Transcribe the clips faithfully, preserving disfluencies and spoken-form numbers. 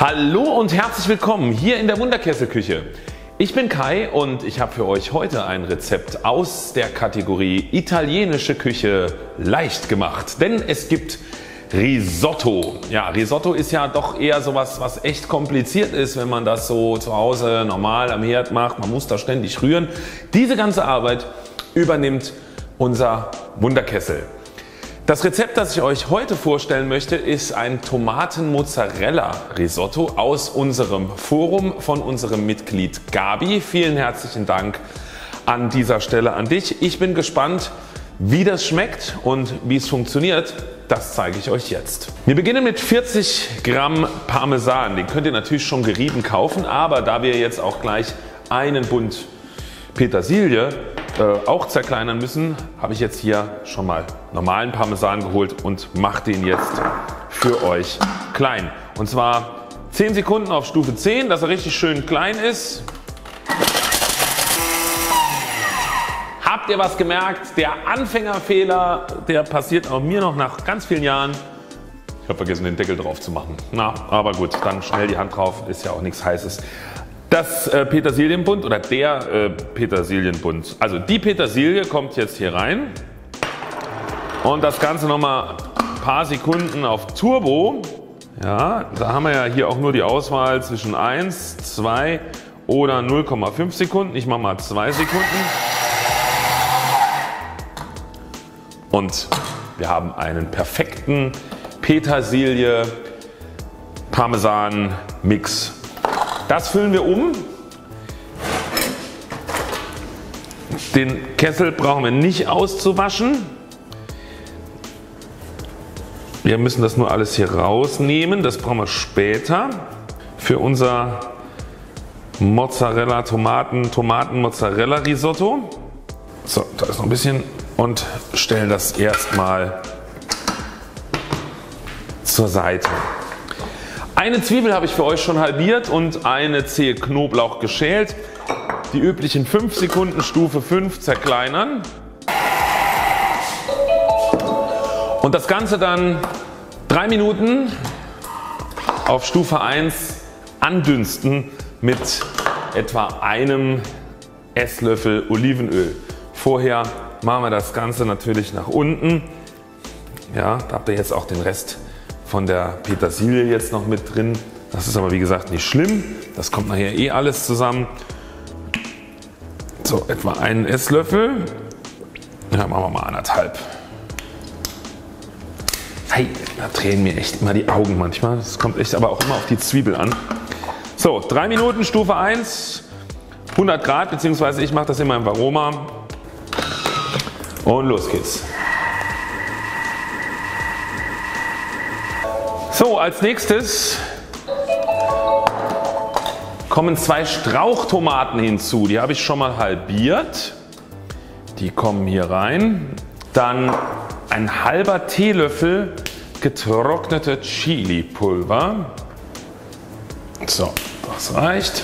Hallo und herzlich willkommen hier in der Wunderkesselküche. Ich bin Kai und ich habe für euch heute ein Rezept aus der Kategorie italienische Küche leicht gemacht, denn es gibt Risotto. Ja, Risotto ist ja doch eher sowas, was echt kompliziert ist, wenn man das so zu Hause normal am Herd macht. Man muss da ständig rühren. Diese ganze Arbeit übernimmt unser Wunderkessel. Das Rezept, das ich euch heute vorstellen möchte, ist ein Tomaten-Mozzarella-Risotto aus unserem Forum von unserem Mitglied Gabi. Vielen herzlichen Dank an dieser Stelle an dich. Ich bin gespannt, wie das schmeckt und wie es funktioniert. Das zeige ich euch jetzt. Wir beginnen mit vierzig Gramm Parmesan. Den könnt ihr natürlich schon gerieben kaufen, aber da wir jetzt auch gleich einen Bund Petersilie Äh, auch zerkleinern müssen, habe ich jetzt hier schon mal normalen Parmesan geholt und mache den jetzt für euch klein. Und zwar zehn Sekunden auf Stufe zehn, dass er richtig schön klein ist. Habt ihr was gemerkt? Der Anfängerfehler, der passiert auch mir noch nach ganz vielen Jahren. Ich habe vergessen, den Deckel drauf zu machen. Na, aber gut, dann schnell die Hand drauf, ist ja auch nichts Heißes. Das äh, Petersilienbund oder der äh, Petersilienbund, also die Petersilie kommt jetzt hier rein und das Ganze nochmal ein paar Sekunden auf Turbo. Ja, da haben wir ja hier auch nur die Auswahl zwischen eins, zwei oder null Komma fünf Sekunden. Ich mache mal zwei Sekunden und wir haben einen perfekten Petersilie-Parmesan-Mix. Das füllen wir um. Den Kessel brauchen wir nicht auszuwaschen. Wir müssen das nur alles hier rausnehmen. Das brauchen wir später für unser Mozzarella Tomaten Tomaten Mozzarella Risotto. So, da ist noch ein bisschen und stellen das erstmal zur Seite. Eine Zwiebel habe ich für euch schon halbiert und eine Zehe Knoblauch geschält. Die üblichen fünf Sekunden Stufe fünf zerkleinern. Und das Ganze dann drei Minuten auf Stufe eins andünsten mit etwa einem Esslöffel Olivenöl. Vorher machen wir das Ganze natürlich nach unten. Ja, da habt ihr jetzt auch den Rest von der Petersilie jetzt noch mit drin. Das ist aber wie gesagt nicht schlimm. Das kommt nachher eh alles zusammen. So, etwa einen Esslöffel. Ja, machen wir mal anderthalb. Hey, da drehen mir echt mal die Augen manchmal. Das kommt echt aber auch immer auf die Zwiebel an. So, drei Minuten Stufe eins, hundert Grad, beziehungsweise ich mache das immer im Varoma. Und los geht's. So, als nächstes kommen zwei Strauchtomaten hinzu. Die habe ich schon mal halbiert. Die kommen hier rein. Dann ein halber Teelöffel getrocknete Chili-Pulver. So, das reicht.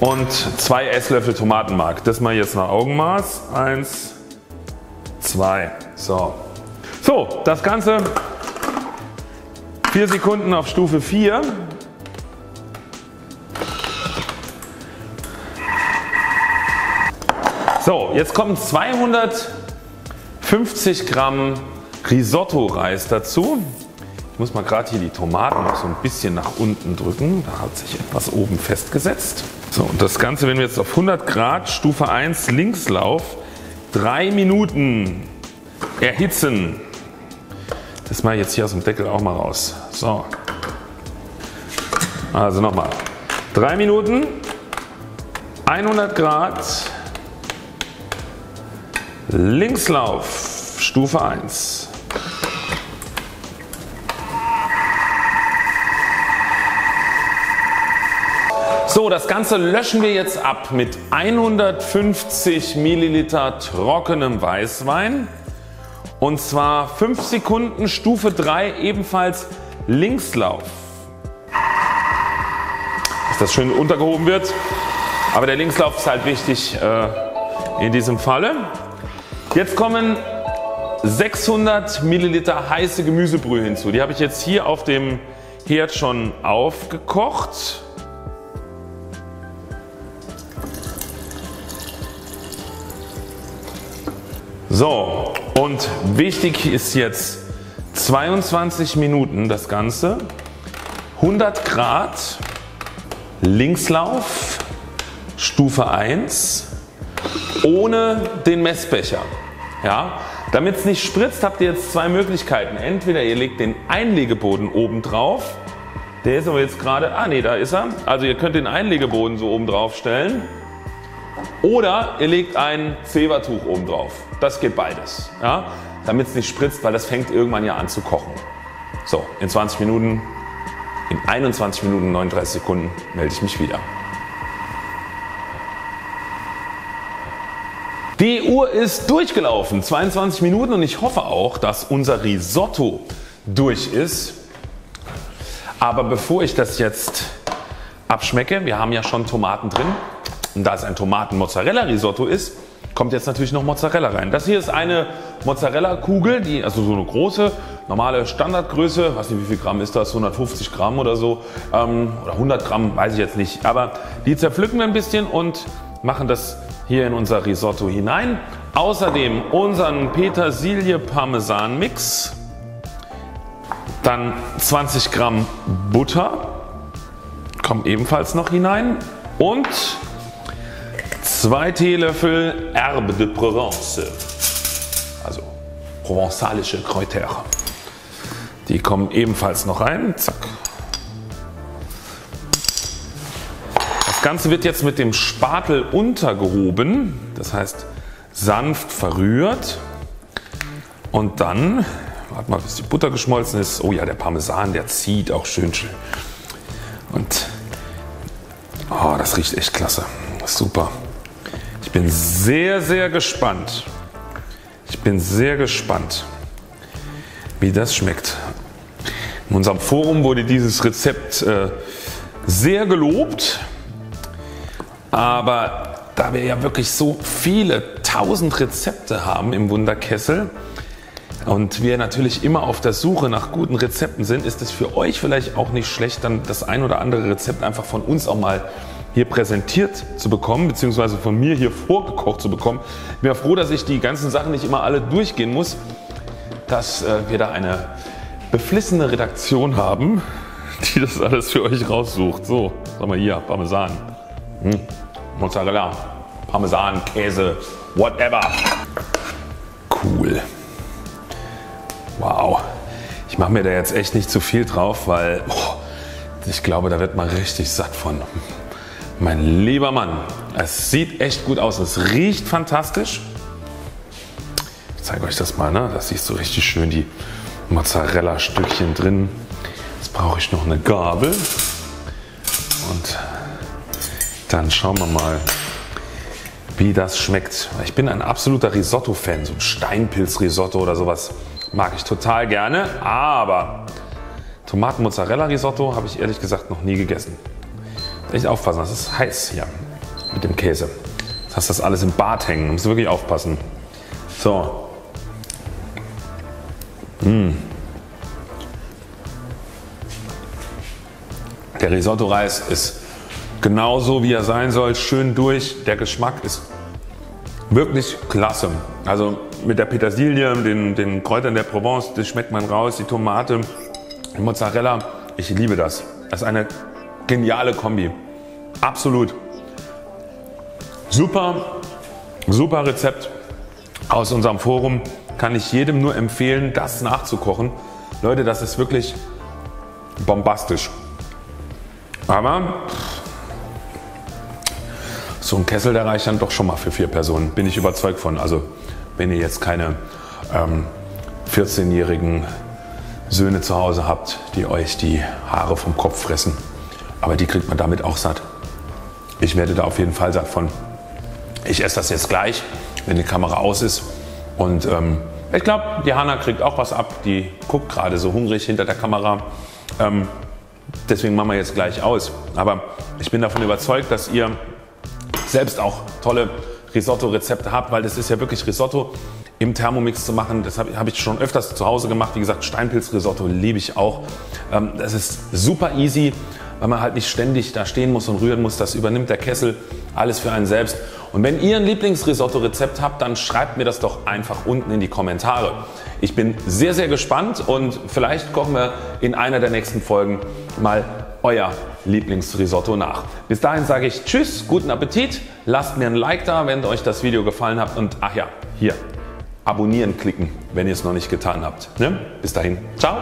Und zwei Esslöffel Tomatenmark. Das mal jetzt nach Augenmaß. Eins, zwei. So, so das Ganze. vier Sekunden auf Stufe vier. So, jetzt kommen zweihundertfünfzig Gramm Risotto-Reis dazu. Ich muss mal gerade hier die Tomaten noch so ein bisschen nach unten drücken. Da hat sich etwas oben festgesetzt. So, und das Ganze, wenn wir jetzt auf hundert Grad Stufe eins Linkslauf drei Minuten erhitzen. Das mache ich jetzt hier aus dem Deckel auch mal raus. So. Also nochmal. drei Minuten, hundert Grad, Linkslauf, Stufe eins. So, das Ganze löschen wir jetzt ab mit hundertfünfzig Milliliter trockenem Weißwein. Und zwar fünf Sekunden Stufe drei ebenfalls Linkslauf. Dass das schön untergehoben wird, aber der Linkslauf ist halt wichtig äh, in diesem Falle. Jetzt kommen sechshundert Milliliter heiße Gemüsebrühe hinzu. Die habe ich jetzt hier auf dem Herd schon aufgekocht. So, und wichtig ist jetzt zweiundzwanzig Minuten das Ganze, hundert Grad, Linkslauf, Stufe eins, ohne den Messbecher. Ja? Damit es nicht spritzt, habt ihr jetzt zwei Möglichkeiten. Entweder ihr legt den Einlegeboden oben drauf, der ist aber jetzt gerade, ah ne, da ist er. Also ihr könnt den Einlegeboden so oben drauf stellen. Oder ihr legt ein Zebertuch oben drauf. Das geht beides, ja? Damit es nicht spritzt, weil das fängt irgendwann ja an zu kochen. So, in zwanzig Minuten, in einundzwanzig Minuten, neununddreißig Sekunden melde ich mich wieder. Die Uhr ist durchgelaufen, zweiundzwanzig Minuten, und ich hoffe auch, dass unser Risotto durch ist. Aber bevor ich das jetzt abschmecke, wir haben ja schon Tomaten drin. Und da es ein Tomaten-Mozzarella-Risotto ist, kommt jetzt natürlich noch Mozzarella rein. Das hier ist eine Mozzarella-Kugel, die, also so eine große, normale Standardgröße, weiß nicht wie viel Gramm ist das, hundertfünfzig Gramm oder so, ähm, oder hundert Gramm, weiß ich jetzt nicht. Aber die zerpflücken wir ein bisschen und machen das hier in unser Risotto hinein. Außerdem unseren Petersilie-Parmesan-Mix, dann zwanzig Gramm Butter, kommt ebenfalls noch hinein, und zwei Teelöffel Herbe de Provence, also provenzalische Kräuter. Die kommen ebenfalls noch rein. Zack. Das Ganze wird jetzt mit dem Spatel untergehoben, das heißt sanft verrührt. Und dann, warte mal, bis die Butter geschmolzen ist. Oh ja, der Parmesan, der zieht auch schön schön. Und oh, das riecht echt klasse. Super. Ich bin sehr, sehr gespannt. Ich bin sehr gespannt, wie das schmeckt. In unserem Forum wurde dieses Rezept äh, sehr gelobt, aber da wir ja wirklich so viele tausend Rezepte haben im Wunderkessel und wir natürlich immer auf der Suche nach guten Rezepten sind, ist es für euch vielleicht auch nicht schlecht, dann das ein oder andere Rezept einfach von uns auch mal hier präsentiert zu bekommen, beziehungsweise von mir hier vorgekocht zu bekommen. Ich bin ja froh, dass ich die ganzen Sachen nicht immer alle durchgehen muss, dass äh, wir da eine beflissene Redaktion haben, die das alles für euch raussucht. So, sag mal hier, Parmesan, hm. Mozzarella, Parmesan, Käse, whatever. Cool. Wow. Ich mache mir da jetzt echt nicht zu viel drauf, weil oh, ich glaube, da wird man richtig satt von. Mein lieber Mann, es sieht echt gut aus, es riecht fantastisch. Ich zeige euch das mal, ne? Das siehst du richtig schön, die Mozzarella-Stückchen drin. Jetzt brauche ich noch eine Gabel und dann schauen wir mal, wie das schmeckt. Ich bin ein absoluter Risotto-Fan, so ein Steinpilz-Risotto oder sowas mag ich total gerne, aber Tomaten-Mozzarella-Risotto habe ich ehrlich gesagt noch nie gegessen. Echt aufpassen, das ist heiß hier mit dem Käse. Jetzt hast du das alles im Bad hängen, musst du wirklich aufpassen. So. Mm. Der Risotto-Reis ist genauso wie er sein soll, schön durch. Der Geschmack ist wirklich klasse. Also mit der Petersilie, den, den Kräutern der Provence, das schmeckt man raus, die Tomate, die Mozzarella. Ich liebe das. Das ist eine geniale Kombi. Absolut. Super, super Rezept aus unserem Forum. Kann ich jedem nur empfehlen, das nachzukochen. Leute, das ist wirklich bombastisch. Aber so ein Kessel, der reicht dann doch schon mal für vier Personen. Bin ich überzeugt von. Also wenn ihr jetzt keine ähm, vierzehnjährigen Söhne zu Hause habt, die euch die Haare vom Kopf fressen. Aber die kriegt man damit auch satt. Ich werde da auf jeden Fall satt von. Ich esse das jetzt gleich, wenn die Kamera aus ist. Und ähm, ich glaube, die Hanna kriegt auch was ab. Die guckt gerade so hungrig hinter der Kamera. Ähm, deswegen machen wir jetzt gleich aus. Aber ich bin davon überzeugt, dass ihr selbst auch tolle Risotto-Rezepte habt, weil das ist ja wirklich Risotto. im Thermomix zu machen. Das habe hab ich schon öfters zu Hause gemacht. Wie gesagt, Steinpilzrisotto liebe ich auch. Ähm, das ist super easy, weil man halt nicht ständig da stehen muss und rühren muss. Das übernimmt der Kessel, alles für einen selbst. Und wenn ihr ein Lieblingsrisotto-Rezept habt, dann schreibt mir das doch einfach unten in die Kommentare. Ich bin sehr, sehr gespannt und vielleicht kochen wir in einer der nächsten Folgen mal euer Lieblingsrisotto nach. Bis dahin sage ich tschüss, guten Appetit, lasst mir ein Like da, wenn euch das Video gefallen hat und ach ja, hier abonnieren klicken, wenn ihr es noch nicht getan habt. Ne? Bis dahin, ciao!